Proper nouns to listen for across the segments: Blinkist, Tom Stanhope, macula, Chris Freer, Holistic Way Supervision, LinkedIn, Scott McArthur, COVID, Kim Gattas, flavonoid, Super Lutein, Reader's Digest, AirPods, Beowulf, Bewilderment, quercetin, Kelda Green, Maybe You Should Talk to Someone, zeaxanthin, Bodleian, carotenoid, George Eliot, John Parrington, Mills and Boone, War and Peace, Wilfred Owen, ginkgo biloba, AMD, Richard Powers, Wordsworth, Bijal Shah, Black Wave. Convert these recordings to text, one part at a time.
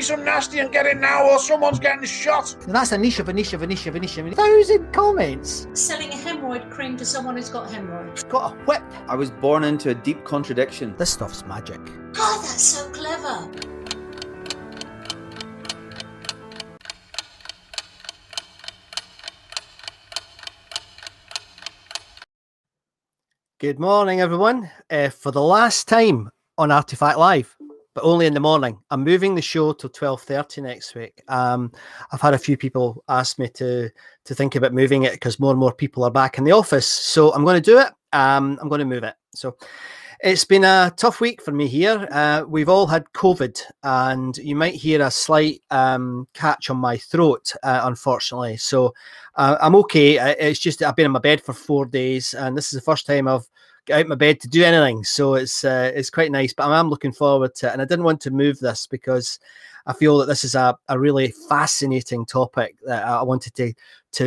Some nasty and get it now or someone's getting shot. And that's Anisha. Thousand comments. Selling a hemorrhoid cream to someone who's got hemorrhoids. Got a whip. I was born into a deep contradiction. This stuff's magic. Oh, that's so clever. Good morning, everyone. For the last time on Artifact Live. But only in the morning. I'm moving the show to 12:30 next week. I've had a few people ask me to think about moving it because more and more people are back in the office. So I'm going to do it. I'm going to move it. So it's been a tough week for me here. We've all had COVID, and you might hear a slight catch on my throat, unfortunately. So I'm okay. It's just I've been in my bed for 4 days, and this is the first time I've get out of my bed to do anything, so it's quite nice, but I am looking forward to it. And I didn't want to move this because I feel that this is a really fascinating topic that I wanted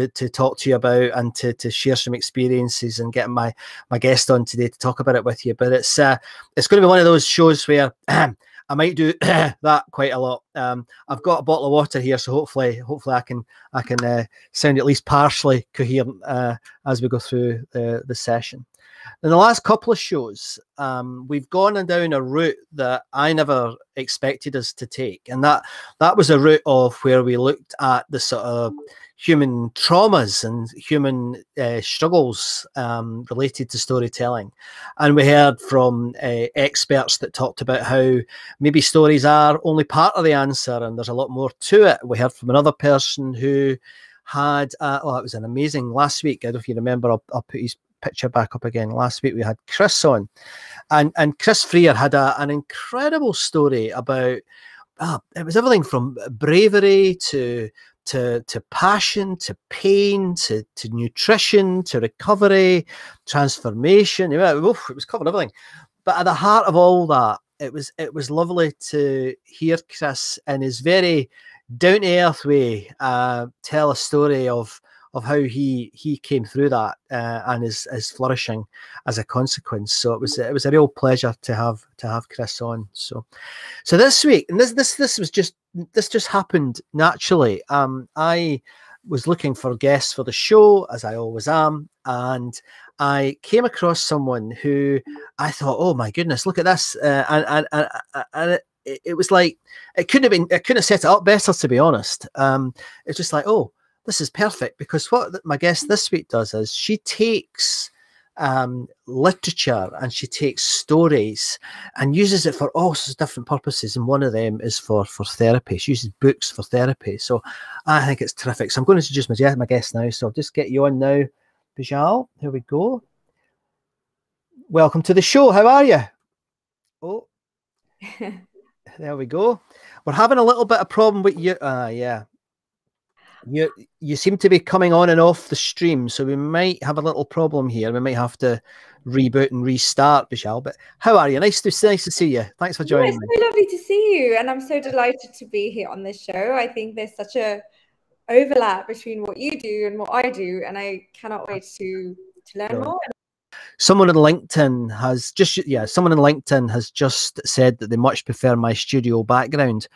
to talk to you about and to share some experiences and get my guest on today to talk about it with you. But it's going to be one of those shows where I might do that quite a lot. I've got a bottle of water here, so hopefully I can sound at least partially coherent as we go through the session. In the last couple of shows, we've gone down a route that I never expected us to take, and that was a route of where we looked at the sort of human traumas and human struggles related to storytelling. And we heard from experts that talked about how maybe stories are only part of the answer and there's a lot more to it. We heard from another person who had, it was an amazing last week. I don't know if you remember, I'll put his picture back up again. Last week we had Chris on, and Chris Freer had an incredible story about it was everything from bravery to passion, to pain, to nutrition, to recovery, transformation. It was covering everything. But at the heart of all that, it was lovely to hear Chris in his very down to earth way tell a story of how he came through that and is flourishing as a consequence. So it was a real pleasure to have Chris on. So this week, and this just happened naturally. I was looking for guests for the show, as I always am, and I came across someone who I thought, oh my goodness, look at this, and it was like I couldn't have set it up better, to be honest. It's just like, oh, this is perfect, because what my guest this week does is she takes literature and she takes stories and uses it for all sorts of different purposes. And one of them is for therapy. She uses books for therapy. So I think it's terrific. So I'm going to introduce my guest now. So I'll just get you on now, Bijal. Here we go. Welcome to the show. How are you? Oh, there we go. We're having a little bit of problem with you. Yeah. You seem to be coming on and off the stream, so we might have a little problem here. We might have to reboot and restart, Bijal. But how are you? Nice to see you. Thanks for joining me. It's so lovely to see you, and I'm so delighted to be here on this show. I think there's such a overlap between what you do and what I do, and I cannot wait to learn more. Someone on LinkedIn has just said that they much prefer my studio background.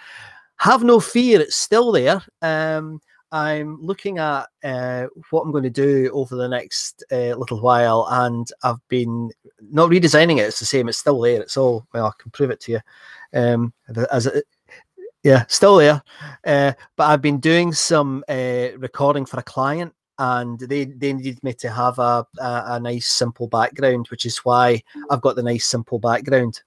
Have no fear, it's still there. I'm looking at what I'm going to do over the next little while, and I've been not redesigning it. It's the same. It's still there. It's all, well, I can prove it to you. Still there. But I've been doing some recording for a client, and they needed me to have a nice, simple background, which is why I've got the nice, simple background.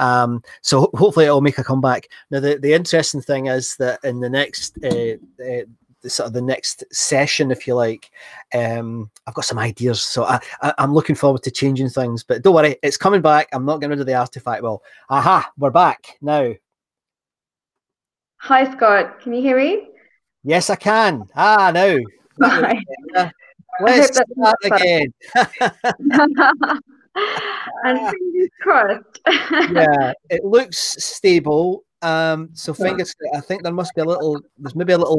So hopefully it'll make a comeback. Now, the interesting thing is that in the next the next session, if you like, I've got some ideas. So I'm looking forward to changing things. But don't worry, it's coming back. I'm not getting rid of the artifact. Well, aha, we're back now. Hi, Scott. Can you hear me? Yes, I can. Ah, now. Hi. Let's start again. And fingers crossed. Yeah, it looks stable. So fingers crossed. I think there must be a little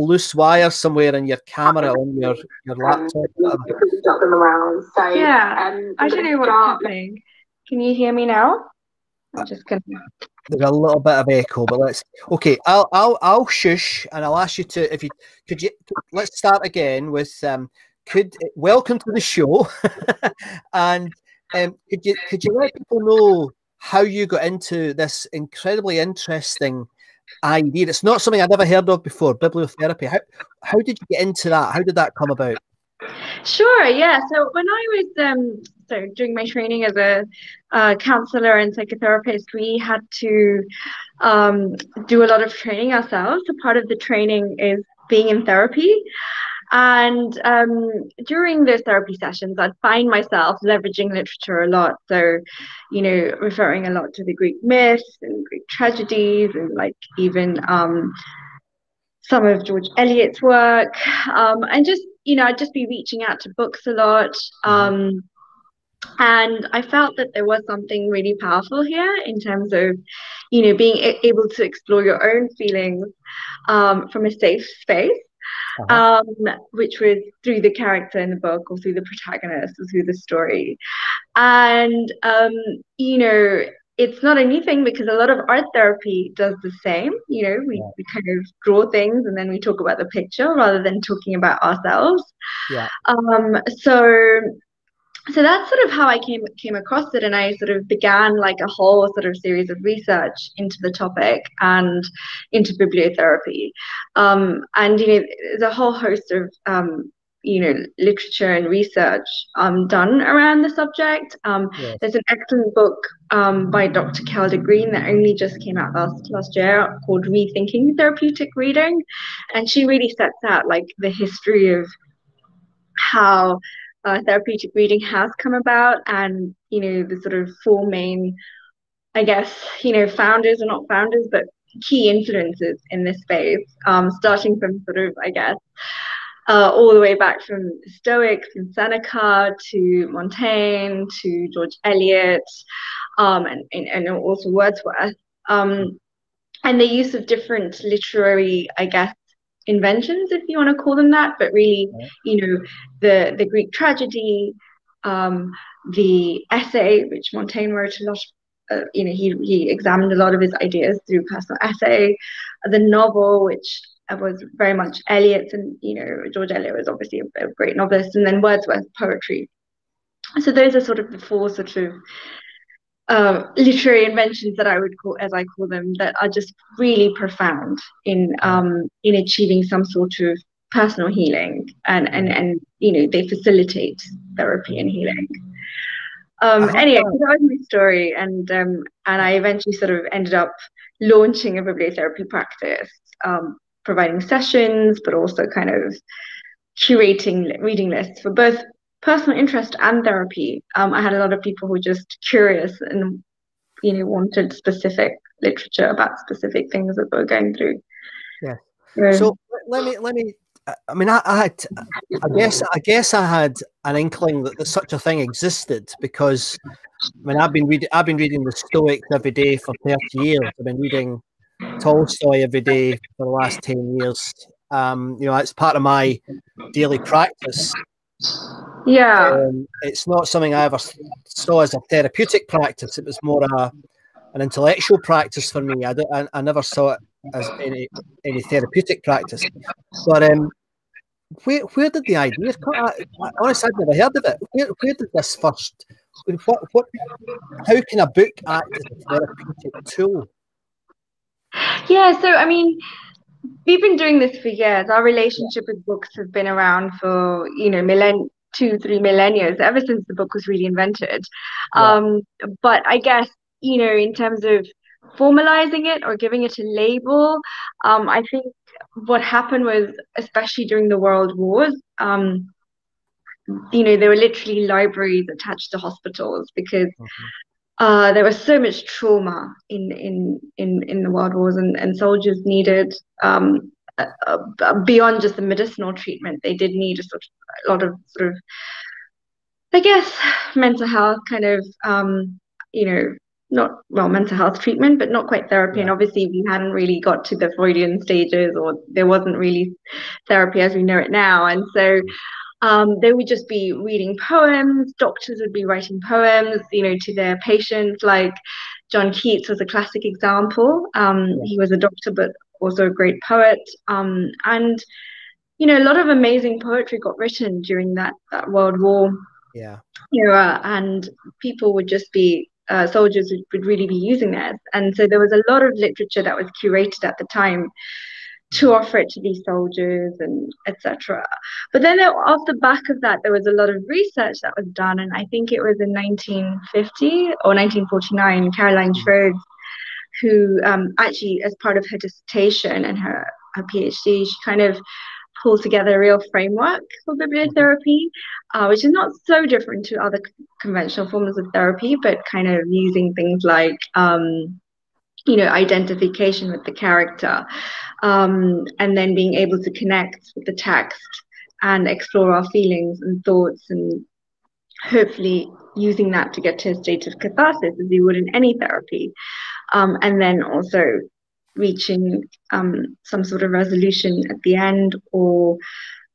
loose wire somewhere in your camera on your laptop. Drop them around. So yeah, I don't know what's happening. Can you hear me now? I'm just gonna There's a little bit of echo, but let's. Okay, I'll shush, and I'll ask you to, if you could. Let's start again with welcome to the show, and could you let people know how you got into this incredibly interesting idea? It's not something I'd ever heard of before, bibliotherapy. How did you get into that? How did that come about? Sure, yeah. So when I was doing my training as a counselor and psychotherapist, we had to do a lot of training ourselves. So part of the training is being in therapy. And during those therapy sessions, I'd find myself leveraging literature a lot. So, you know, referring a lot to the Greek myths and Greek tragedies and like even some of George Eliot's work. And just, you know, I'd just be reaching out to books a lot. And I felt that there was something really powerful here in terms of, you know, being able to explore your own feelings from a safe space. Which was through the character in the book or through the protagonist or through the story. And, you know, it's not a new thing because a lot of art therapy does the same. You know, we kind of draw things and then we talk about the picture rather than talking about ourselves. Yeah. So that's sort of how I came across it, and I sort of began like a whole sort of series of research into the topic and into bibliotherapy. And, you know, there's a whole host of, you know, literature and research done around the subject. Yes. There's an excellent book by Dr. Kelda Green that only just came out last year called Rethinking Therapeutic Reading. And she really sets out like the history of how therapeutic reading has come about, and, you know, the sort of four main, I guess, you know, founders or not founders, but key influences in this space, starting from sort of, I guess, all the way back from Stoics and Seneca to Montaigne to George Eliot, and also Wordsworth, and the use of different literary, I guess, inventions, if you want to call them that, but really, you know, the Greek tragedy, the essay, which Montaigne wrote a lot, you know, he examined a lot of his ideas through personal essay, the novel, which was very much Eliot's, and, you know, George Eliot was obviously a great novelist, and then Wordsworth, poetry. So those are sort of the four sort of literary inventions that I would call, as I call them, that are just really profound in achieving some sort of personal healing, and you know, they facilitate therapy and healing. Anyway, that was my story, and I eventually sort of ended up launching a bibliotherapy practice, providing sessions, but also kind of curating reading lists for both personal interest and therapy. I had a lot of people who were just curious and, you know, wanted specific literature about specific things that they were going through. Yeah. So let me. I mean, I guess I had an inkling that such a thing existed, because I mean, I've been reading the Stoics every day for 30 years. I've been reading Tolstoy every day for the last 10 years. You know, it's part of my daily practice. Yeah, it's not something I ever saw as a therapeutic practice. It was more an intellectual practice for me. I never saw it as any therapeutic practice. But where did the idea come? Honestly, I've never heard of it. Where did this first? How can a book act as a therapeutic tool? Yeah. So I mean, we've been doing this for years. Our relationship with books has been around for, you know, 2-3 millennia, ever since the book was really invented. But I guess, you know, in terms of formalizing it or giving it a label, I think what happened was, especially during the World Wars, you know, there were literally libraries attached to hospitals because there was so much trauma in the World Wars, and soldiers needed, beyond just the medicinal treatment, they did need a lot of I guess, mental health kind of, you know, mental health treatment, but not quite therapy. Yeah. And obviously we hadn't really got to the Freudian stages, or there wasn't really therapy as we know it now. And so they would just be reading poems. Doctors would be writing poems, you know, to their patients, like John Keats was a classic example. He was a doctor, but also a great poet. And, you know, a lot of amazing poetry got written during that World War era, and people would just be, soldiers would really be using it. And so there was a lot of literature that was curated at the time to offer it to these soldiers and etc. But then off the back of that, there was a lot of research that was done, and I think it was in 1950 or 1949, Caroline Schroedes, who actually, as part of her dissertation and her PhD, she kind of pulled together a real framework for bibliotherapy, which is not so different to other conventional forms of therapy, but kind of using things like you know, identification with the character, and then being able to connect with the text and explore our feelings and thoughts, and hopefully using that to get to a state of catharsis, as you would in any therapy, and then also reaching some sort of resolution at the end, or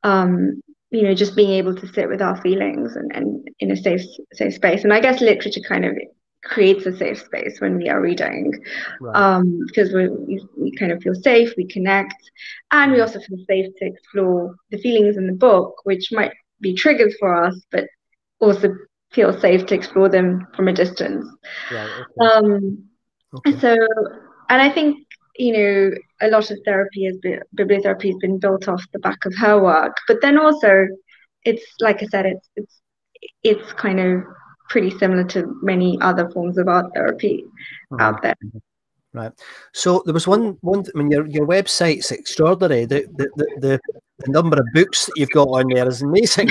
you know, just being able to sit with our feelings and in a safe space. And I guess literature kind of creates a safe space when we are reading, right? Because we kind of feel safe, we connect, and we also feel safe to explore the feelings in the book, which might be triggers for us, but also feel safe to explore them from a distance. Right, okay. And I think, you know, a lot of bibliotherapy has been built off the back of her work, but then also, it's like I said, it's kind of pretty similar to many other forms of art therapy out there. Right. So there was one. I mean, your website's extraordinary. The number of books that you've got on there is amazing.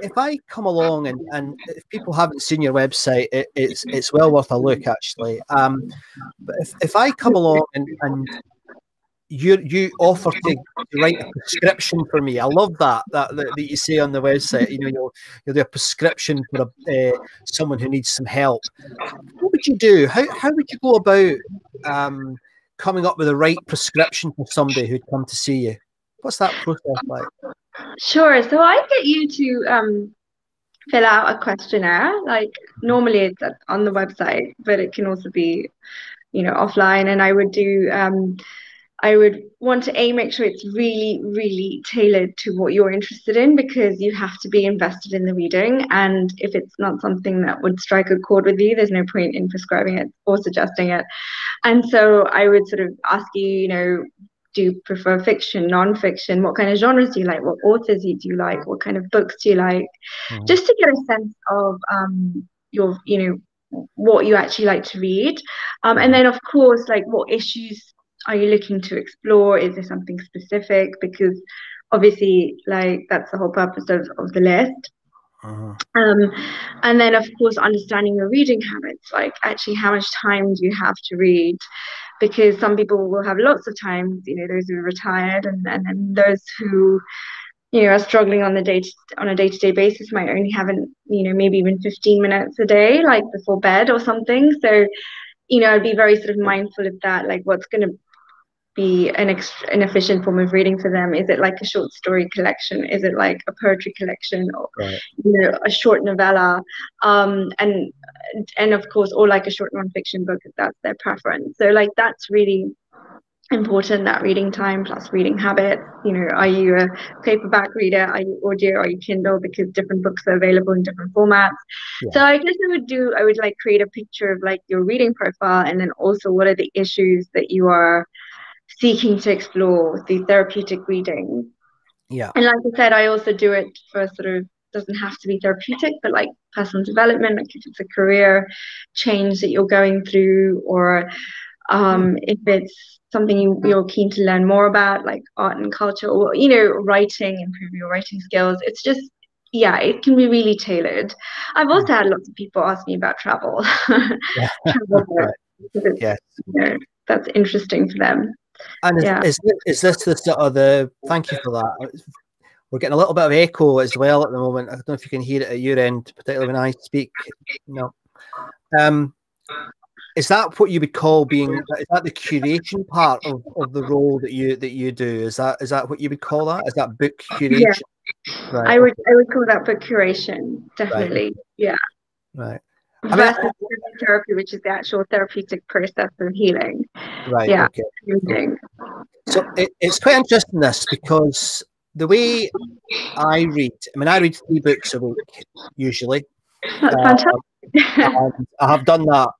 If I come along, and if people haven't seen your website, it's well worth a look, actually. But if I come along and you offer to write a prescription for me. I love that you say on the website, you know, you'll do a prescription for someone who needs some help. What would you do? How would you go about coming up with the right prescription for somebody who'd come to see you? What's that process like? Sure. So I get you to fill out a questionnaire. Like, normally it's on the website, but it can also be, you know, offline. And I would do... I would want to make sure it's really, really tailored to what you're interested in, because you have to be invested in the reading. And if it's not something that would strike a chord with you, there's no point in prescribing it or suggesting it. And so I would sort of ask you, you know, do you prefer fiction, non-fiction? What kind of genres do you like? What authors do you like? What kind of books do you like? Mm-hmm. Just to get a sense of your, you know, what you actually like to read. And then, of course, like, what issues are you looking to explore? Is there something specific? Because obviously, like, that's the whole purpose of the list. And then, of course, understanding your reading habits, like, actually how much time do you have to read? Because some people will have lots of time, you know, those who are retired, and those who, you know, are struggling on a day-to-day basis might only have, you know, maybe even 15 minutes a day, like, before bed or something. So, you know, I'd be very sort of mindful of that, like, what's going to be an efficient form of reading for them. Is it like a short story collection? Is it like a poetry collection, or you know, a short novella, and of course, or like a short nonfiction book if that's their preference. So, like, that's really important, that reading time plus reading habits. You know, are you a paperback reader? Are you audio? Are you Kindle? Because different books are available in different formats. So I guess I would like create a picture of, like, your reading profile, and then also what are the issues that you are seeking to explore through therapeutic reading. And like I said, I also do it for sort of, doesn't have to be therapeutic, but like personal development, like if it's a career change that you're going through, or if it's something you're keen to learn more about, like art and culture, or, you know, writing, improve your writing skills. It's just, yeah, it can be really tailored. I've also had lots of people ask me about travel. You know, that's interesting for them. And is this the sort of the, thank you for that. We're getting a little bit of echo as well at the moment. I don't know if you can hear it at your end, particularly when I speak. No. Is that what you would call being? Is that the curation part of the role that you do? Is that what you would call that? Is that book curation? Yeah, right. I would call that book curation, definitely. Right. Yeah. Right. versus therapy, which is the actual therapeutic process of healing. Right. Yeah. Okay. So it's quite interesting this, because the way I read, I mean, I read 3 books a week usually. That's fantastic. And I have done that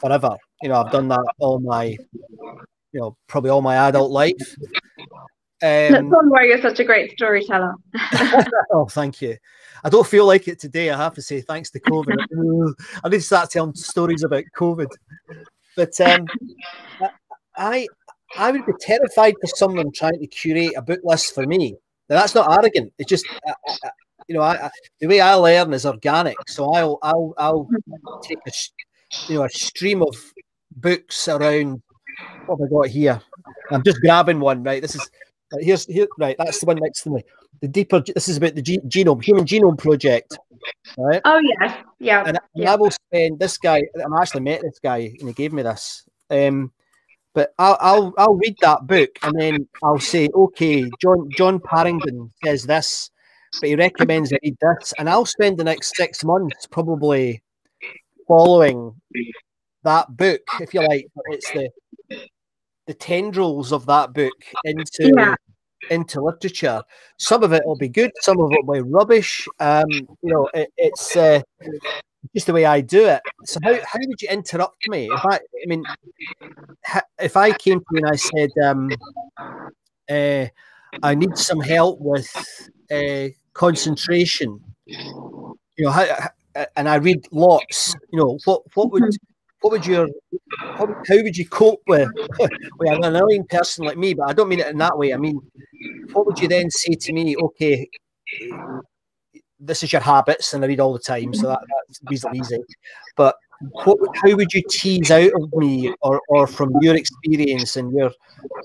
forever. You know, I've done that all my, you know, probably all my adult life. That's why you're such a great storyteller. Oh, thank you. I don't feel like it today, I have to say, thanks to COVID. I need to start telling stories about COVID. But I would be terrified for someone trying to curate a book list for me. Now, that's not arrogant. It's just, you know, the way I learn is organic. So I'll take a stream of books around. What have I got here? I'm just grabbing one. Right, this is right. That's the one next to me. The deeper. This is about the Human Genome Project. Right. Oh yes, yeah. And I will spend this guy. I actually met this guy, and he gave me this. But I'll read that book, and then I'll say, okay, John Parrington says this, but he recommends I read this, and I'll spend the next 6 months probably following that book, if you like. But it's the tendrils of that book into literature. Some of it will be good, some of it will be rubbish. You know, it's just the way I do it. So how would you interrupt me? If I came to you and I said, I need some help with concentration, you know, and I read lots, you know, how would you cope with an annoying person like me? But I don't mean it in that way. I mean, what would you then say to me? Okay, this is your habits, and I read all the time, so that's reasonably easy. But how would you tease out of me, or from your experience and your?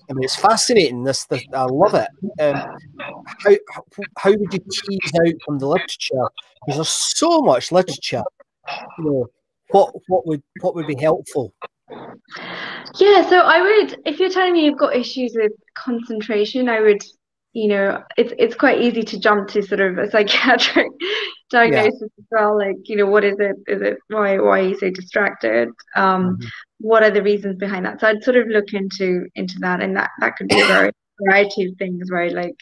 I mean, it's fascinating. This I love it. How would you tease out from the literature? Because there's so much literature, you know. What would be helpful? Yeah, so I would, if you're telling me you've got issues with concentration, I would, you know, it's quite easy to jump to sort of a psychiatric diagnosis as well, like, you know, what is it? Is it why are you so distracted? What are the reasons behind that? So I'd sort of look into that, and that could be a variety of things, right? Like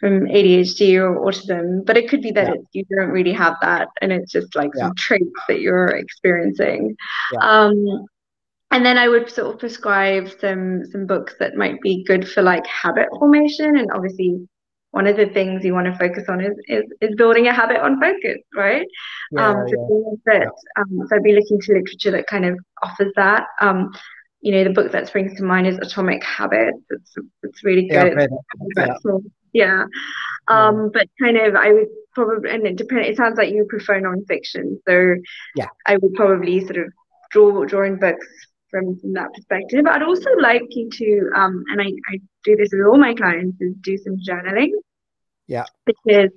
from ADHD or autism, but it could be that you don't really have that, and it's just like some traits that you're experiencing. And then I would sort of prescribe some books that might be good for like habit formation. And obviously one of the things you want to focus on is building a habit on focus, right? So I'd be looking to literature that kind of offers that. You know, the book that springs to mind is Atomic Habits. It's really good. But kind of, I would probably, and it sounds like you prefer nonfiction, so I would probably sort of draw in books from that perspective. But I'd also like you to, and I do this with all my clients, is do some journaling. Yeah. Because,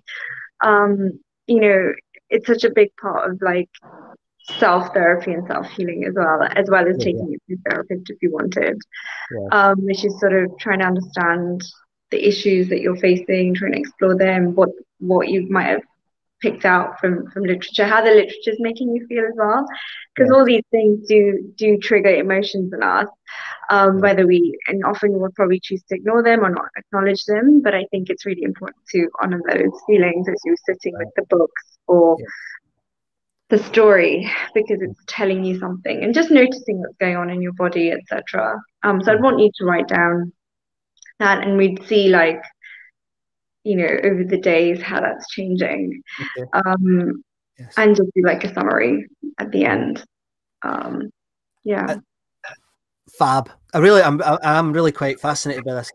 you know, it's such a big part of like self-therapy and self-healing as well as taking it to a therapist if you wanted, which is sort of trying to understand the issues that you're facing, trying to explore them, what you might have picked out from literature, how the literature is making you feel as well, because all these things do trigger emotions in us, whether we, and often we'll probably choose to ignore them or not acknowledge them, but I think it's really important to honor those feelings as you're sitting with the books or the story, because it's telling you something, and just noticing what's going on in your body, etc. So I'd want you to write down that, and we'd see, like, you know, over the days how that's changing, and just do like a summary at the end. Fab. I'm really quite fascinated by this.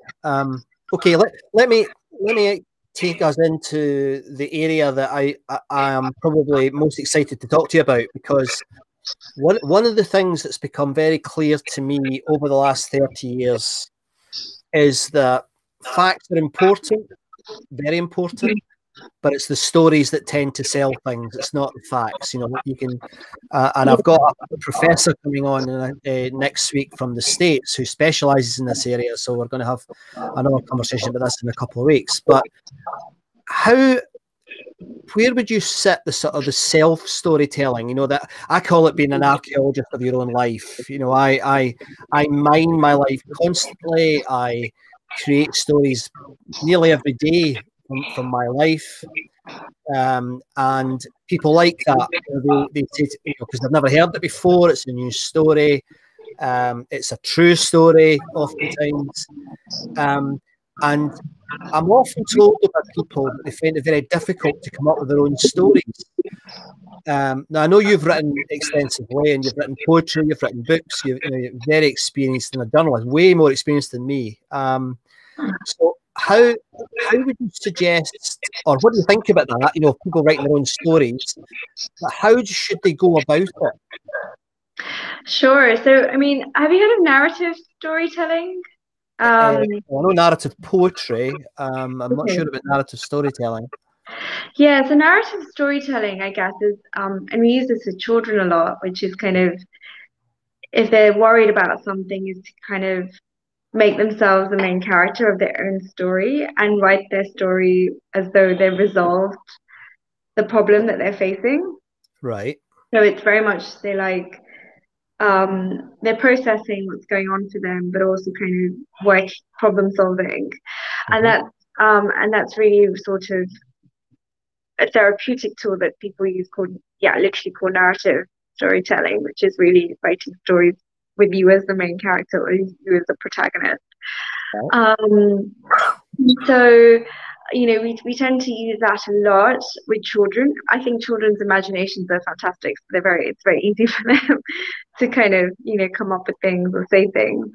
Okay, let me take us into the area that I am probably most excited to talk to you about, because one of the things that's become very clear to me over the last 30 years. Is that facts are important, very important, but it's the stories that tend to sell things. It's not the facts, you know. You can, and I've got a professor coming on next week from the States who specialises in this area, so we're going to have another conversation about this in a couple of weeks. But how where would you sit the sort of the self storytelling? You know, that I call it being an archaeologist of your own life. You know, I mine my life constantly. I create stories nearly every day from my life. And people like that, you know, they say, you know, because they've never heard it before, it's a new story. It's a true story oftentimes. And I'm often told by people that they find it very difficult to come up with their own stories. Now, I know you've written extensively, and you've written poetry, you've written books, you're very experienced in a journalist, way more experienced than me. So how would you suggest, or what do you think about that, you know, people writing their own stories, but how should they go about it? Sure. So, I mean, have you heard of narrative storytelling? I know narrative poetry. I'm not sure about narrative storytelling. Yeah, so narrative storytelling, I guess, is, and we use this with children a lot, which is kind of, if they're worried about something, is to kind of make themselves the main character of their own story and write their story as though they've resolved the problem that they're facing. Right. So it's very much, they like, they're processing what's going on for them, but also kind of problem solving. Mm-hmm. And that's really sort of a therapeutic tool that people use called, literally called narrative storytelling, which is really writing stories with you as the main character, or you as the protagonist. Okay. So, you know, we tend to use that a lot with children. I think children's imaginations are fantastic. So they're it's very easy for them to kind of, you know, come up with things or say things.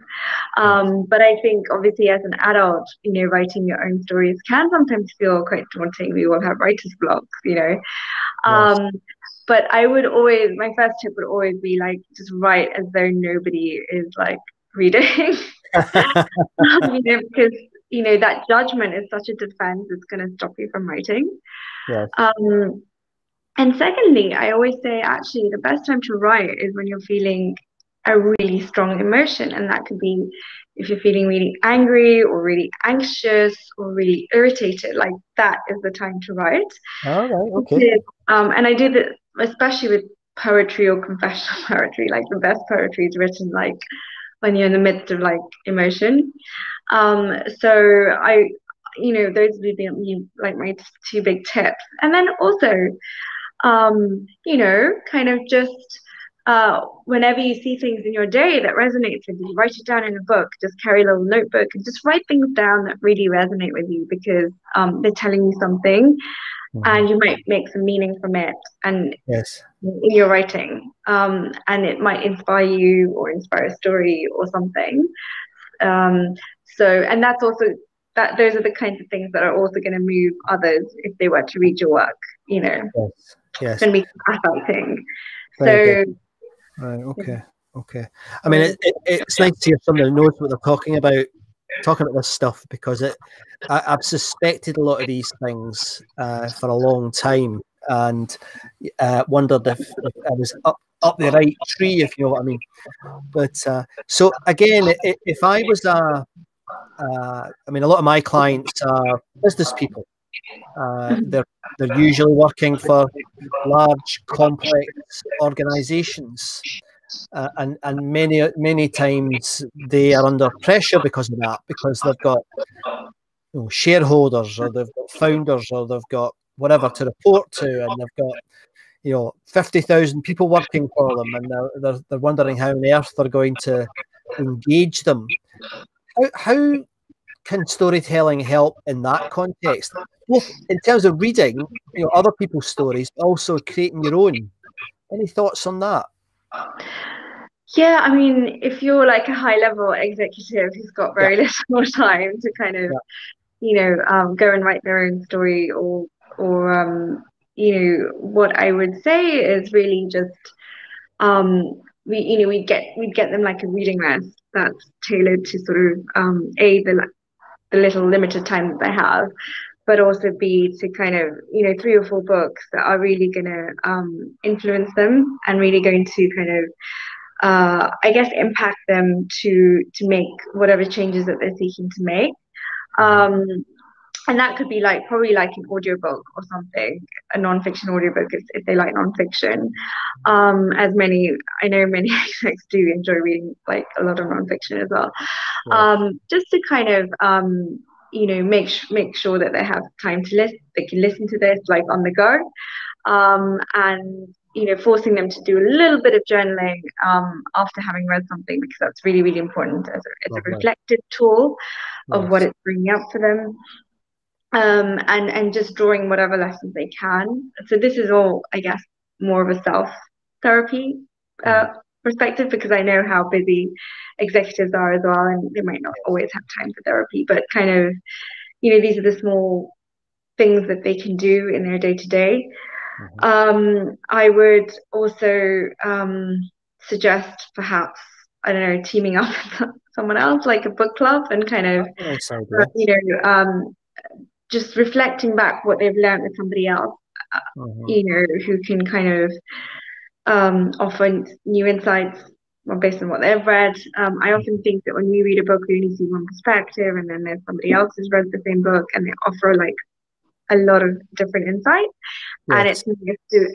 But I think obviously as an adult, you know, writing your own stories can sometimes feel quite daunting. We all have writer's blocks, you know. Nice. But I would always, my first tip would always be like, just write as though nobody is like reading. You know, because, you know, that judgment is such a defense, it's going to stop you from writing. Yes. And secondly, I always say, actually, the best time to write is when you're feeling a really strong emotion. And that could be if you're feeling really angry or really anxious or really irritated, like that is the time to write. All right, okay. And I do that especially with poetry or confessional poetry. Like the best poetry is written like when you're in the midst of like emotion. So I, you know, those would be like my two big tips. And then also, you know, kind of just whenever you see things in your day that resonates with you, write it down in a book. Just carry a little notebook and just write things down that really resonate with you, because they're telling you something. And you might make some meaning from it, and yes, in your writing, and it might inspire you or inspire a story or something. So, and that's also that. Those are the kinds of things that are also going to move others if they were to read your work. You know, yes, yes. It's going to be fascinating. Very good. Right. Okay. Okay. I mean, it's nice to hear someone who knows what they're talking about this stuff, because I've suspected a lot of these things for a long time, and wondered if I was up the right tree, if you know what I mean. But so again, if I was I mean, a lot of my clients are business people. They're usually working for large, complex organizations. And many times they are under pressure because of that, because they've got, you know, shareholders, or they've got founders, or they've got whatever to report to, and they've got, you know, 50,000 people working for them, and they're wondering how on earth they're going to engage them. How can storytelling help in that context, both in terms of reading, you know, other people's stories, but also creating your own? Any thoughts on that? Yeah, I mean, if you're like a high-level executive who's got very little time to kind of, you know, go and write their own story, or you know, what I would say is really just, we'd get them like a reading list that's tailored to sort of the little limited time that they have, but also B, to kind of, you know, 3 or 4 books that are really going to influence them and really going to kind of, I guess, impact them to make whatever changes that they're seeking to make. And that could be like probably like an audiobook or something, a non-fiction audiobook if they like non-fiction. I know many execs do enjoy reading like a lot of non-fiction as well. Yeah. Just to kind of make sure that they have time to listen, they can listen to this like on the go, and forcing them to do a little bit of journaling after having read something, because that's really, really important as a reflective tool of what it's bringing up for them. And just drawing whatever lessons they can. So this is all, I guess, more of a self-therapy perspective, because I know how busy executives are as well, and they might not always have time for therapy, but kind of, these are the small things that they can do in their day-to-day. Mm-hmm. I would also suggest perhaps, teaming up with someone else, like a book club, and kind of, just reflecting back what they've learned with somebody else, who can kind of offer new insights based on what they've read. I often think that when we read a book, we only see one perspective, and then there's somebody else who's read the same book, and they offer like a lot of different insights. Yes. And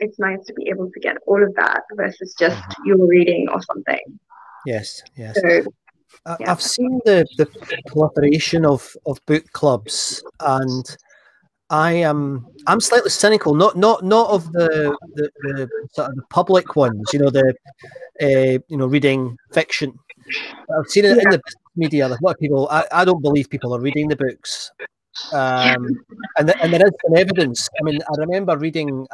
it's nice to be able to get all of that versus just your reading or something. Yes, yes. So, I've seen the proliferation of book clubs, and I'm slightly cynical, not of the sort of the public ones, reading fiction. I've seen it in the media. A lot of people, I don't believe people are reading the books, and there is some evidence. I mean, I remember reading.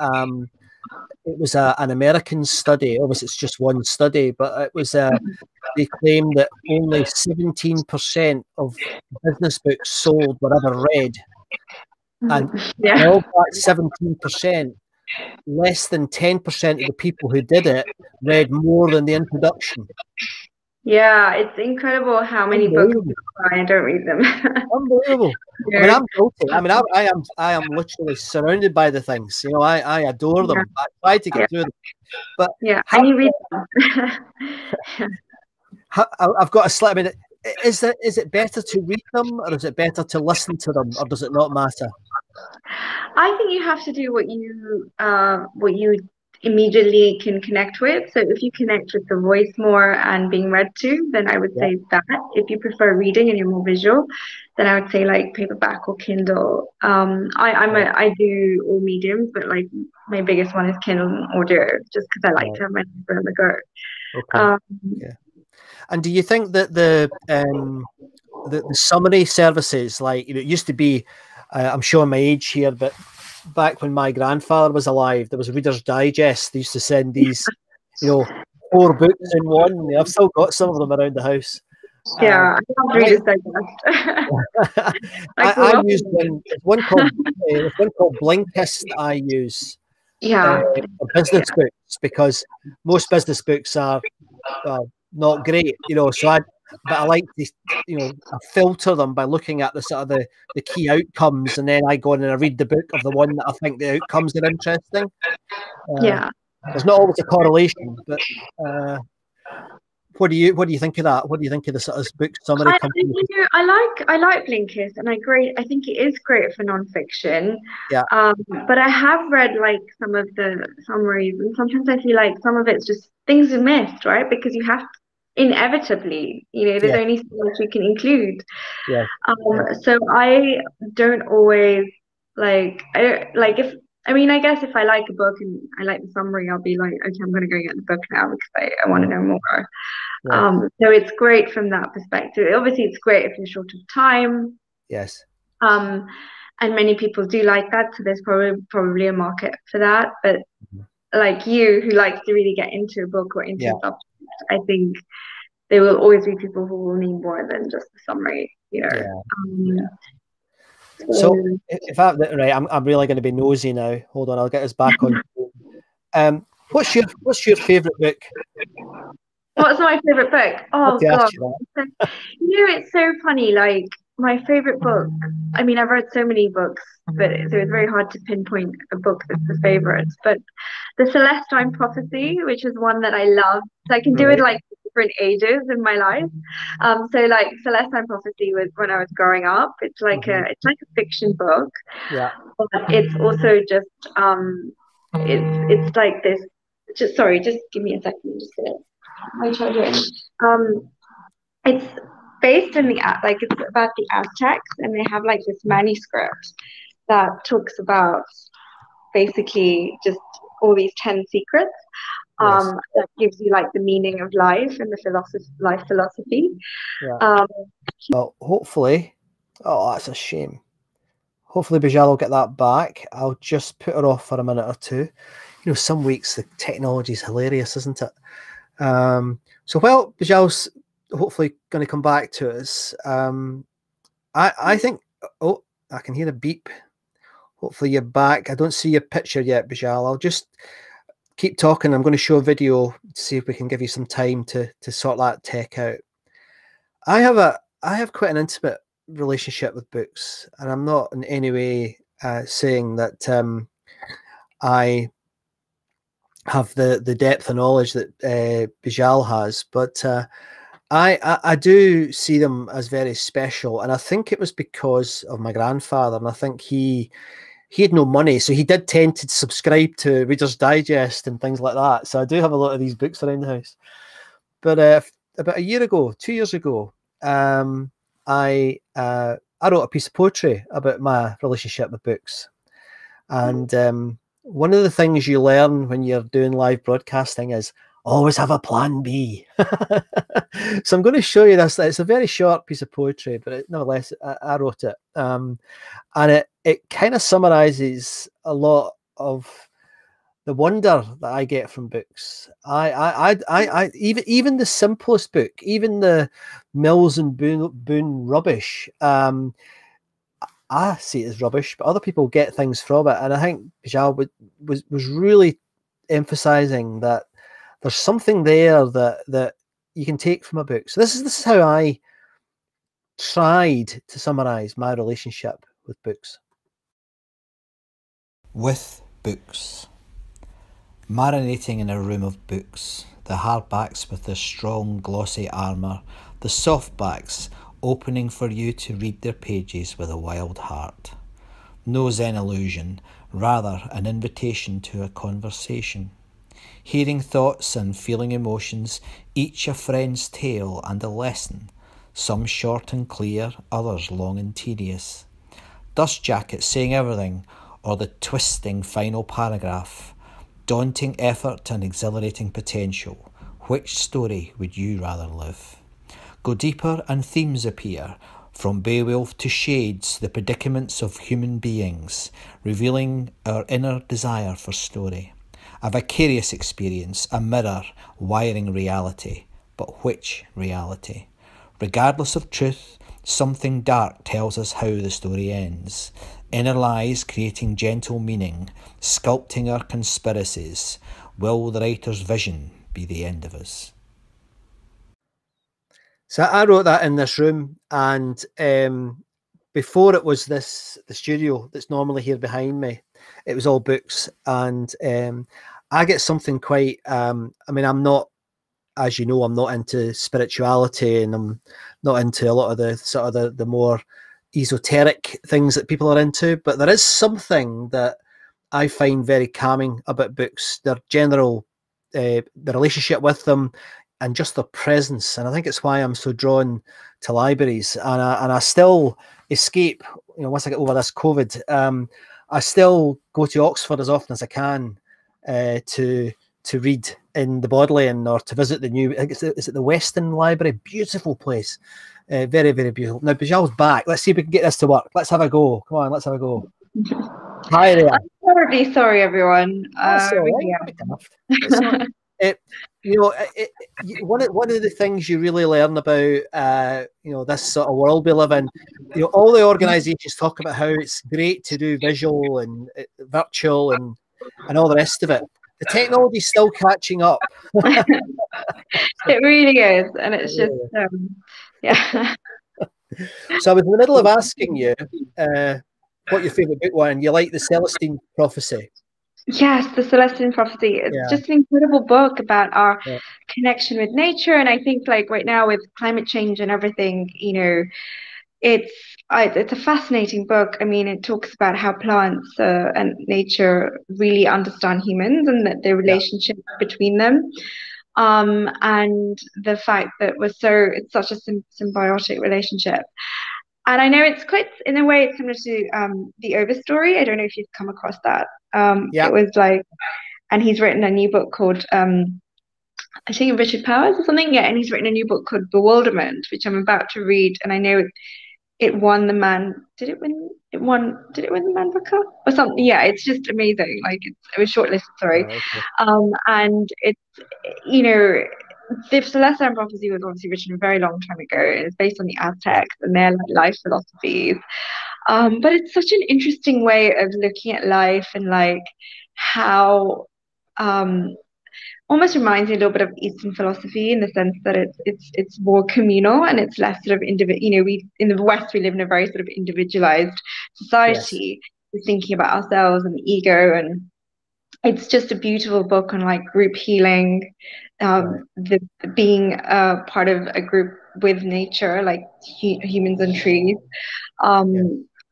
It was an American study. Obviously, it's just one study, but it was they claimed that only 17% of business books sold were ever read, and of that 17%, less than 10% of the people who did it read more than the introduction. Yeah, it's incredible how many books I don't read them. Unbelievable. I mean, I'm guilty. I mean, I am literally surrounded by the things. I adore them. I try to get through them. But how do you read them? I've got a slight. I mean, is it better to read them, or is it better to listen to them, or does it not matter? I think you have to do what you immediately can connect with. So if you connect with the voice more and being read to, then I would say that. If you prefer reading and you're more visual, then I would say like paperback or Kindle. I do all mediums, but like my biggest one is Kindle and audio, just because I like to have my paper on the go. Okay. And do you think that the summary services, like it used to be, I'm showing my age here, but back when my grandfather was alive, there was Reader's Digest. They used to send these, 4 books in one. I've still got some of them around the house. Yeah, I love Reader's Digest. I use one called Blinkist. I use for business books, because most business books are not great, So I like to, I filter them by looking at the sort of the key outcomes, and then I go in and I read the book of the one that I think the outcomes are interesting. There's not always a correlation, but what do you think of that? What do you think of the sort of book summary? I like Blinkist, and I think it is great for non-fiction. But I have read like some of the summaries, and sometimes I feel like some of it's just things are missed, right? Because you have to, inevitably, there's only so much you can include. So I don't always I guess if I like a book and I like the summary, I'll be like, okay, I'm going to go get the book now because I want to know more. So it's great from that perspective. Obviously, it's great if you're short of time. Yes. And many people do like that, so there's probably a market for that. But like you, who likes to really get into a book or into a subject, I think there will always be people who will need more than just the summary, So, I'm really going to be nosy now. Hold on, I'll get us back on. What's your favourite book? What's my favourite book? Oh God, it's so funny. Like my favourite book. I mean, I've read so many books, but so it's very hard to pinpoint a book that's the favourite. But The Celestine Prophecy, which is one that I love. So I can do it like different ages in my life. So like Celestine Prophecy was when I was growing up. It's like it's like a fiction book. Yeah. But it's also just it's like this. Just sorry, just give me a second. I'm just gonna my children. It's based in the it's about the Aztecs, and they have like this manuscript that talks about basically just all these 10 secrets that gives you like the meaning of life and the life philosophy. Yeah. Well, hopefully, oh, that's a shame. Hopefully Bijal will get that back. I'll just put her off for a minute or two. You know, some weeks the technology is hilarious, isn't it? So well, Bijal's hopefully going to come back to us. I think, oh, I can hear a beep. Hopefully you're back. I don't see your picture yet, Bijal. I'll just keep talking. I'm going to show a video to see if we can give you some time to sort that tech out. I have quite an intimate relationship with books, and I'm not in any way saying that I have the depth of knowledge that Bijal has, but I do see them as very special, and I think it was because of my grandfather, and I think he had no money, so he did tend to subscribe to Reader's Digest and things like that. So I do have a lot of these books around the house. But about 2 years ago, I wrote a piece of poetry about my relationship with books, and one of the things you learn when you're doing live broadcasting is always have a plan B. So I'm going to show you this. It's a very short piece of poetry, but nevertheless, I wrote it. And it kind of summarizes a lot of the wonder that I get from books. Even the simplest book, even the Mills and Boone rubbish, I see it as rubbish, but other people get things from it. And I think Bijal was really emphasizing that there's something there that you can take from a book. So this is how I tried to summarize my relationship with books. With books. Marinating in a room of books, the hardbacks with their strong glossy armour, the softbacks opening for you to read their pages with a wild heart. No zen illusion, rather an invitation to a conversation. Hearing thoughts and feeling emotions, each a friend's tale and a lesson, some short and clear, others long and tedious. Dust jackets saying everything, or the twisting final paragraph. Daunting effort and exhilarating potential. Which story would you rather live? Go deeper and themes appear, from Beowulf to Shades, the predicaments of human beings, revealing our inner desire for story. A vicarious experience, a mirror, wiring reality. But which reality? Regardless of truth, something dark tells us how the story ends. Inner lies creating gentle meaning, sculpting our conspiracies. Will the writer's vision be the end of us? So I wrote that in this room, and before it was the studio that's normally here behind me, it was all books. And I get something quite, I mean, I'm not, as you know, I'm not into spirituality, and I'm not into a lot of the sort of the more esoteric things that people are into, but there is something that I find very calming about books, their general, the relationship with them, and just their presence. And I think it's why I'm so drawn to libraries, and I still escape, you know, once I get over this COVID, I still go to Oxford as often as I can to read in the Bodleian, or to visit the new, I think it's at the Western Library, beautiful place, very, very beautiful. Now, Bijal's back. Let's see if we can get this to work. Let's have a go. Come on, let's have a go. Hi there. I'm terribly sorry, everyone. Sorry. You know, one of the things you really learn about, you know, this sort of world we live in, you know, all the organisations talk about how it's great to do visual and virtual and all the rest of it. The technology's still catching up. It really is, and it's just, yeah. So I was in the middle of asking you what your favourite book was, and you like The Celestine Prophecy. Yes, The Celestine Prophecy. It's just an incredible book about our connection with nature. And I think, like, right now with climate change and everything, you know, it's a fascinating book. I mean, it talks about how plants and nature really understand humans and that the relationship between them. And the fact that it's such a symbiotic relationship. And I know in a way, it's similar to The Overstory. I don't know if you've come across that. It was like, and he's written a new book called, I think Richard Powers or something. Yeah. And he's written a new book called Bewilderment, which I'm about to read. And I know it won the Man. Did it win the Man Booker or something? Yeah. It's just amazing. Like it was shortlisted, sorry. Oh, okay. And it's, you know, The Celestine Prophecy was obviously written a very long time ago. It's based on the Aztecs and their life philosophies. But it's such an interesting way of looking at life, and like how almost reminds me a little bit of Eastern philosophy in the sense that it's more communal and it's less sort of individual. You know, we in the West we live in a very sort of individualized society. Yes. Thinking about ourselves and the ego, and it's just a beautiful book on like group healing, the being part of a group with nature, like humans and trees.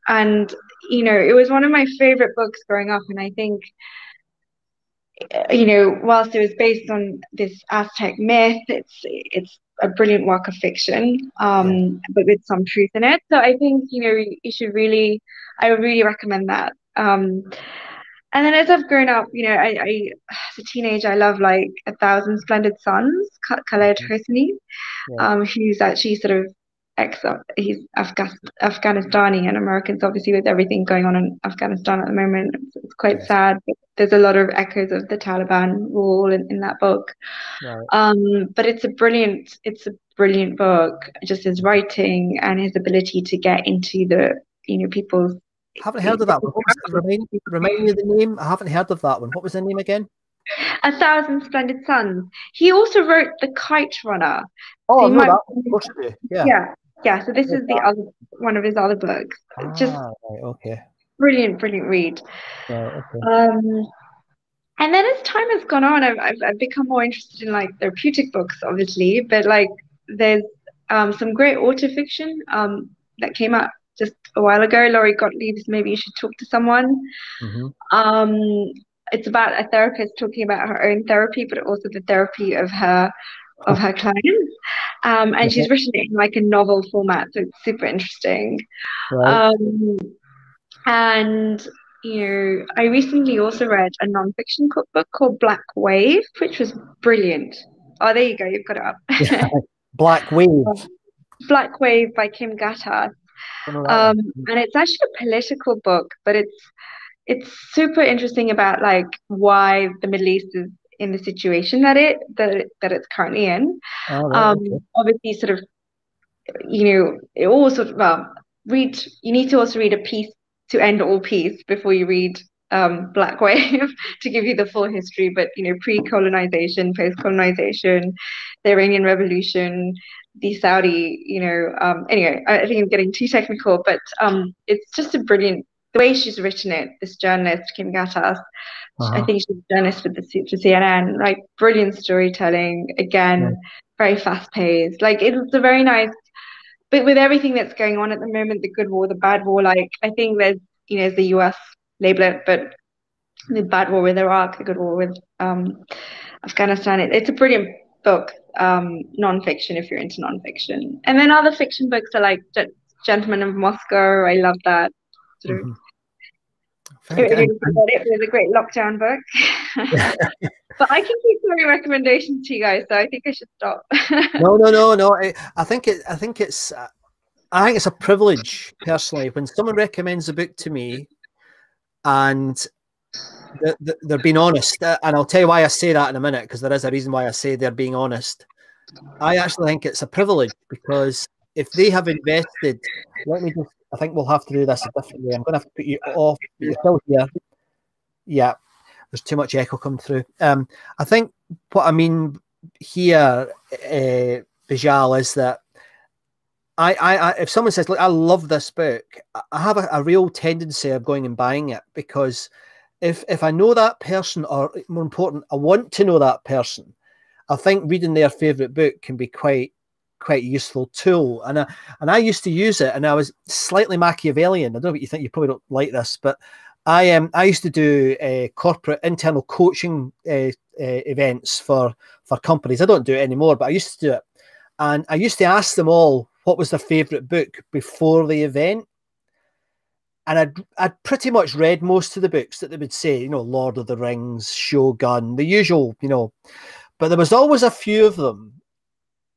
And, you know, it was one of my favorite books growing up. And I think, you know, whilst it was based on this Aztec myth, it's a brilliant work of fiction, but with some truth in it. So I think, you know, I would really recommend that. And then as I've grown up, you know, as a teenager, I love like A Thousand Splendid Suns, Khaled Hosni, who's actually sort of he's Afghanistani, and Americans, obviously, with everything going on in Afghanistan at the moment, it's quite sad. But there's a lot of echoes of the Taliban rule in that book. Right. But it's a brilliant book, just his writing and his ability to get into the, you know, people's. I haven't heard of that one. Remind me of the name. I haven't heard of that one. What was the name again? A Thousand Splendid Suns. He also wrote The Kite Runner. Oh, so that one. Of course you do. Yeah. So this is the other one of his other books. Just brilliant read. Right, okay. And then as time has gone on, I've become more interested in like therapeutic books, obviously, but like there's some great auto fiction that came out just a while ago. Laurie Gottlieb's Maybe You Should Talk to Someone. Mm-hmm. It's about a therapist talking about her own therapy, but also the therapy of her clients. And she's written it in like a novel format, so it's super interesting. Right. And you know, I recently also read a nonfiction cookbook called Black Wave, which was brilliant. Oh, there you go, you've got it up. Black Wave. Black Wave by Kim Gattas. And it's actually a political book, but it's super interesting about like why the Middle East is in the situation that it's currently in. Obviously, sort of, you know, it all sort of, you need to also read A Peace to End All Peace before you read Black Wave to give you the full history. But you know, pre-colonization, post-colonization, the Iranian Revolution, the Saudi, you know, anyway, I think I'm getting too technical, but it's just a brilliant, the way she's written it, this journalist, Kim Gattas, I think she's a journalist for CNN, like brilliant storytelling, again, very fast-paced, like it's a very nice, but with everything that's going on at the moment, the good war, the bad war, like I think there's, you know, the US label it, but the bad war with Iraq, the good war with Afghanistan, it's a brilliant book. Non-fiction if you're into non-fiction. And then other fiction books are like Gentleman of Moscow. I love that. Sort of. It was a great lockdown book. But I can keep throwing recommendations to you guys, so I think I should stop. No. I think it's a privilege personally when someone recommends a book to me, and they're being honest, and I'll tell you why I say that in a minute, because there is a reason why I say they're being honest. I actually think it's a privilege, because if they have invested, I think we'll have to do this a different way. I'm going to have to put you off. You're still here. Yeah, there's too much echo coming through. I think what I mean here, Bijal, is that I if someone says, "Look, I love this book," I have a real tendency of going and buying it, because if I know that person, or more important, I want to know that person, I think reading their favorite book can be quite a useful tool. And I used to use it, and I was slightly Machiavellian. I don't know what you think. You probably don't like this, but I used to do corporate internal coaching events for companies. I don't do it anymore, but I used to do it. And I used to ask them all what was their favorite book before the event. And I'd pretty much read most of the books that they would say, you know, Lord of the Rings, Shogun, the usual, you know. But there was always a few of them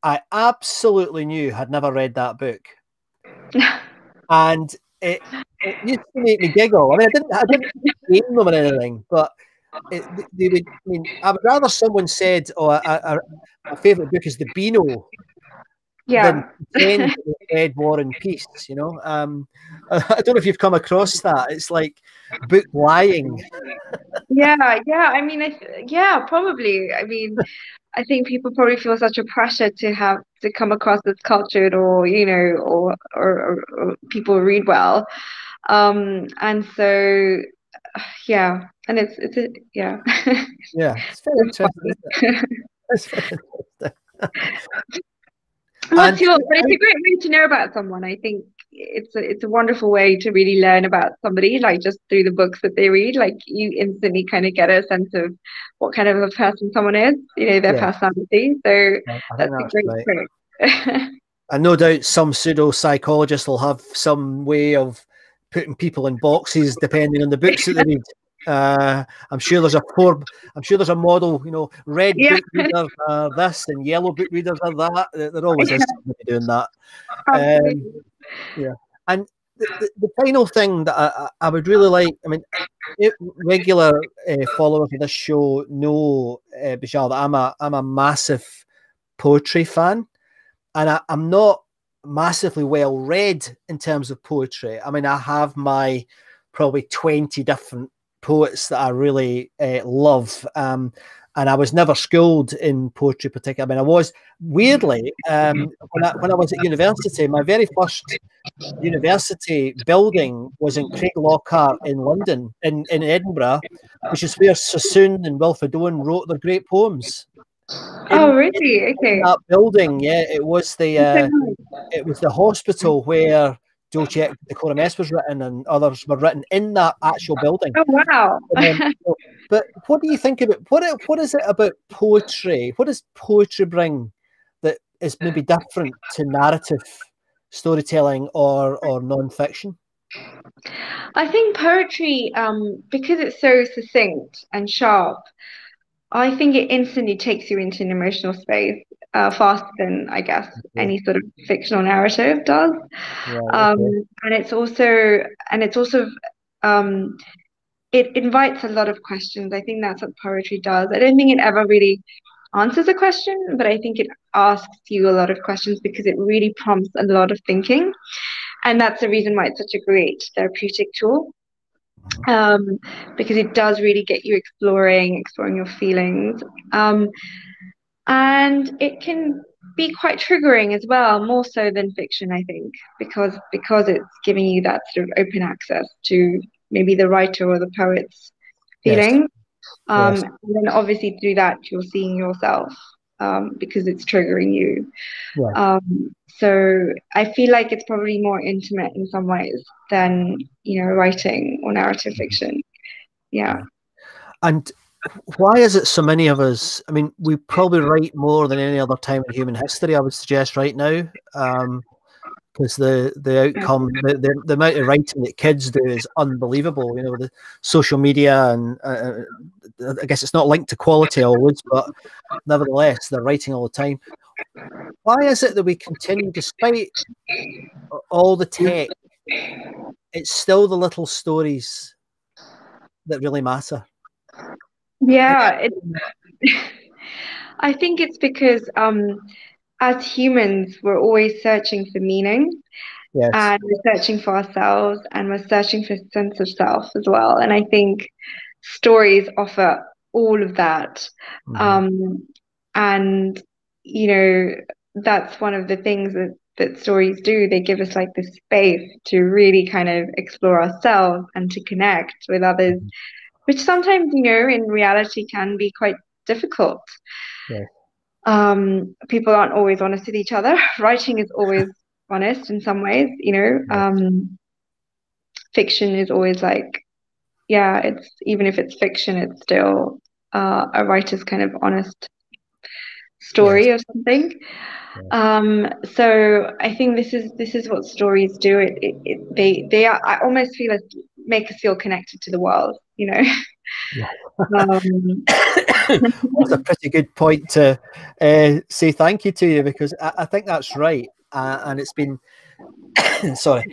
I absolutely knew had never read that book. And it used to make me giggle. I mean, I didn't blame them or anything, but they would, I mean, I would rather someone said, oh, my favourite book is The Beano. Yeah. Than Ed, War and Peace, you know. I don't know if you've come across that. It's like book lying. Yeah. I mean, yeah, probably. I mean, I think people probably feel such a pressure to have to come across as cultured, or you know, or people read well, and so yeah, and it's yeah, it's very interesting, isn't it? It's very interesting. But it's a great way to know about someone. I think it's a wonderful way to really learn about somebody, like just through the books that they read. Like you instantly kind of get a sense of what kind of a person someone is, you know, their personality. So that's a great trick. And no doubt some pseudo psychologist will have some way of putting people in boxes depending on the books that they read. I'm sure there's a model, you know, red book readers are this and yellow book readers are that. There always is somebody doing that. Yeah. And the final thing that I would really like, I mean, regular followers of this show know, Bijal, that I'm a massive poetry fan, and I'm not massively well read in terms of poetry. I mean, I have my probably 20 different poets that I really love, and I was never schooled in poetry particularly. I mean, I was weirdly when I was at university, my very first university building was in Craig Lockhart in London, in Edinburgh, which is where Sassoon and Wilfred Owen wrote their great poems. Oh, really? Okay. That building, yeah, it was the hospital where Dolce Decorum Est was written, and others were written in that actual building. Oh, wow. But what do you think about what is it about poetry? What does poetry bring that is maybe different to narrative storytelling or non-fiction? I think poetry, because it's so succinct and sharp, I think it instantly takes you into an emotional space. Faster than, I guess, any sort of fictional narrative does, and it's also it invites a lot of questions. I think that's what poetry does. I don't think it ever really answers a question, but I think it asks you a lot of questions because it really prompts a lot of thinking, and that's the reason why it's such a great therapeutic tool. Because it does really get you exploring your feelings. And it can be quite triggering as well, more so than fiction, I think, because it's giving you that sort of open access to maybe the writer or the poet's feeling. Yes. And then obviously through that, you're seeing yourself because it's triggering you. Right. So I feel like it's probably more intimate in some ways than, you know, writing or narrative fiction. Yeah. And why is it so many of us, I mean, we probably write more than any other time in human history, I would suggest, right now, because the outcome, the amount of writing that kids do is unbelievable. You know, the social media, and I guess it's not linked to quality always, but nevertheless, they're writing all the time. Why is it that we continue, despite all the tech, it's still the little stories that really matter? Yeah, I think it's because as humans, we're always searching for meaning. Yes. And we're searching for ourselves, and we're searching for a sense of self as well. And I think stories offer all of that. Mm-hmm. And, you know, that's one of the things that stories do. They give us like this space to really kind of explore ourselves and to connect with others. Mm-hmm. which sometimes, you know, in reality can be quite difficult. Yeah. People aren't always honest with each other. Writing is always honest in some ways, you know. Fiction is always like, yeah, it's, even if it's fiction, it's still a writer's kind of honest story or something. So I think this is what stories do. They I almost feel like make us feel connected to the world, you know. That's a pretty good point to say thank you to you, because I think that's right. And it's been sorry,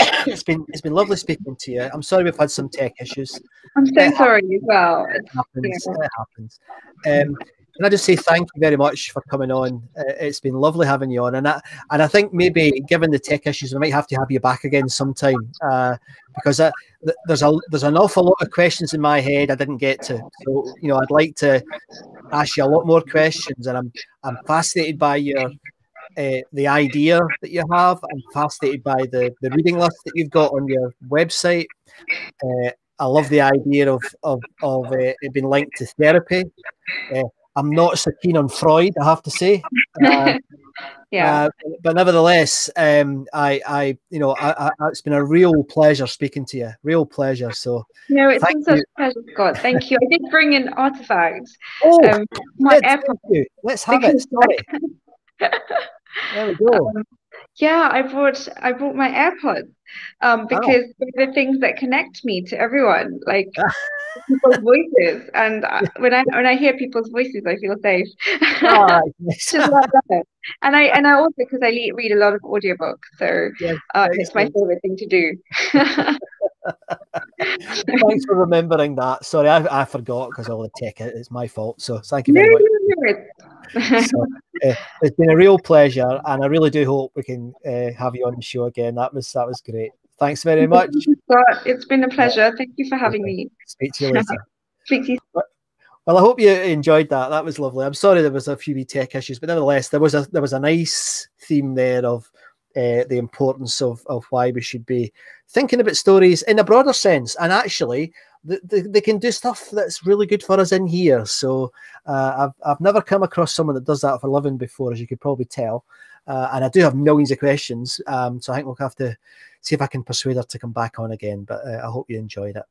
it's been lovely speaking to you. I'm sorry we've had some tech issues. I'm so sorry as well. It happens. Can I just say thank you very much for coming on. It's been lovely having you on, and I think maybe given the tech issues, we might have to have you back again sometime, because there's an awful lot of questions in my head I didn't get to. So, you know, I'd like to ask you a lot more questions, and I'm fascinated by your the idea that you have. I'm fascinated by the reading list that you've got on your website. I love the idea of it being linked to therapy. I'm not so keen on Freud, I have to say. But nevertheless, it's been a real pleasure speaking to you. Real pleasure. So no, it's been such a pleasure, Scott. Thank you. I did bring in artifacts. Oh, my AirPods. Let's have it. Sorry. There we go. Yeah, I brought my AirPods because they're the things that connect me to everyone, like people's voices. And when I hear people's voices, I feel safe. And I also, because I read a lot of audiobooks, so it's my favorite thing to do. Thanks for remembering that. Sorry, I forgot because all the tech. It's my fault. So thank you very much. So, it's been a real pleasure, and I really do hope we can have you on the show again. That was great. Thanks very much. It's been a pleasure. Thank you for having me. Speak to you later. Speak to you. Well, I hope you enjoyed that. That was lovely. I'm sorry there was a few tech issues, but nevertheless, there was a nice theme there of the importance of why we should be thinking about stories in a broader sense, and actually they can do stuff that's really good for us in here. So I've never come across someone that does that for a living before, as you could probably tell, and I do have millions of questions, so I think we'll have to see if I can persuade her to come back on again, but I hope you enjoyed it.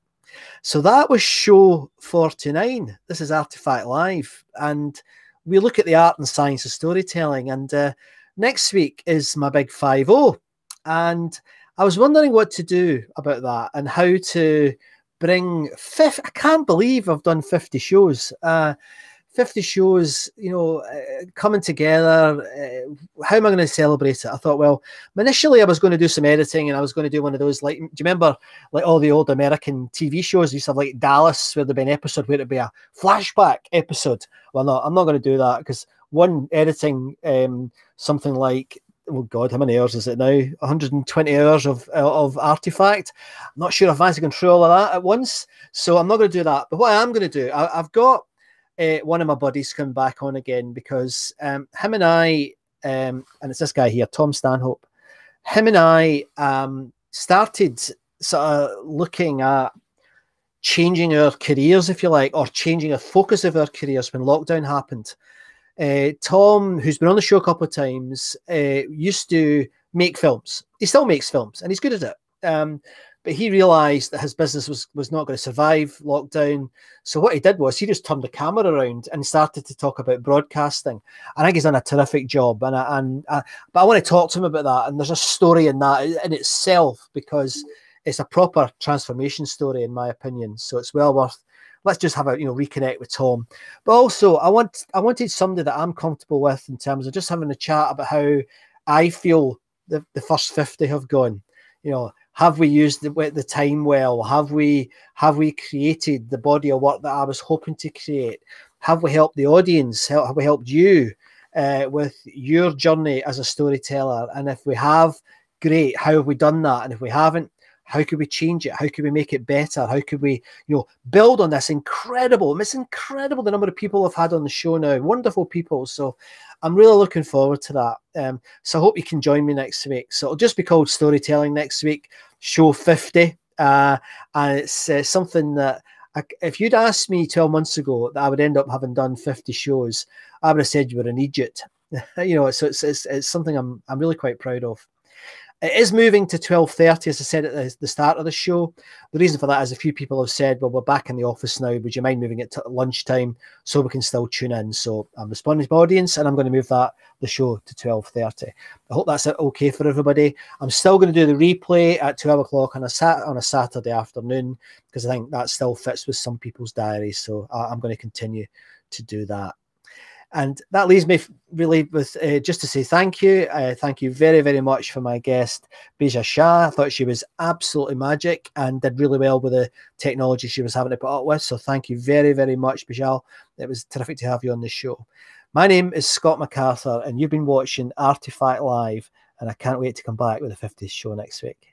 So that was show 49. This is Artifact Live, and we look at the art and science of storytelling, and next week is my big 5-0, and I was wondering what to do about that and how to bring I can't believe I've done 50 shows. 50 shows, you know, coming together. How am I going to celebrate it? I thought, well, initially I was going to do some editing, and I was going to do one of those, like, do you remember, like, all the old American TV shows? They used to have, like, Dallas, where there'd be an episode where it'd be a flashback episode. Well, no, I'm not going to do that, because one, editing something like, oh God, how many hours is it now? 120 hours of Artifact. I'm not sure if I fancy control of that at once, so I'm not going to do that. But what I am going to do, I've got one of my buddies come back on again, because him and I, and it's this guy here, Tom Stanhope, him and I started sort of looking at changing our careers, if you like, or changing the focus of our careers when lockdown happened. Tom, who's been on the show a couple of times, used to make films. He still makes films, and he's good at it. But he realised that his business was not going to survive lockdown. So what he did was he just turned the camera around and started to talk about broadcasting. I think he's done a terrific job, but I want to talk to him about that. And there's a story in that in itself, because it's a proper transformation story, in my opinion. So it's well worth. Let's just have a, you know, reconnect with Tom. But also I wanted somebody that I'm comfortable with in terms of just having a chat about how I feel the first 50 have gone. You know, have we used the time well? Have we created the body of work that I was hoping to create? Have we helped the audience? Have we helped you with your journey as a storyteller? And if we have, great. How have we done that? And if we haven't, how could we change it? How could we make it better? How could we, you know, build on this incredible? It's incredible the number of people I've had on the show now. Wonderful people. So I'm really looking forward to that. So I hope you can join me next week. So it'll just be called Storytelling next week, show 50. And it's something that if you'd asked me 12 months ago that I would end up having done 50 shows, I would have said you were an idiot. You know, so it's something I'm really quite proud of. It is moving to 12:30, as I said at the start of the show. The reason for that is a few people have said, well, we're back in the office now. Would you mind moving it to lunchtime so we can still tune in? So I'm responding to my audience, and I'm going to move the show to 12:30. I hope that's okay for everybody. I'm still going to do the replay at 12 o'clock on a Saturday afternoon, because I think that still fits with some people's diaries. So I'm going to continue to do that. And that leaves me really with just to say thank you. Thank you very, very much for my guest, Bijal Shah. I thought she was absolutely magic and did really well with the technology she was having to put up with. So thank you very, very much, Bijal. It was terrific to have you on the show. My name is Scott McArthur, and you've been watching Artifact Live, and I can't wait to come back with the 50th show next week.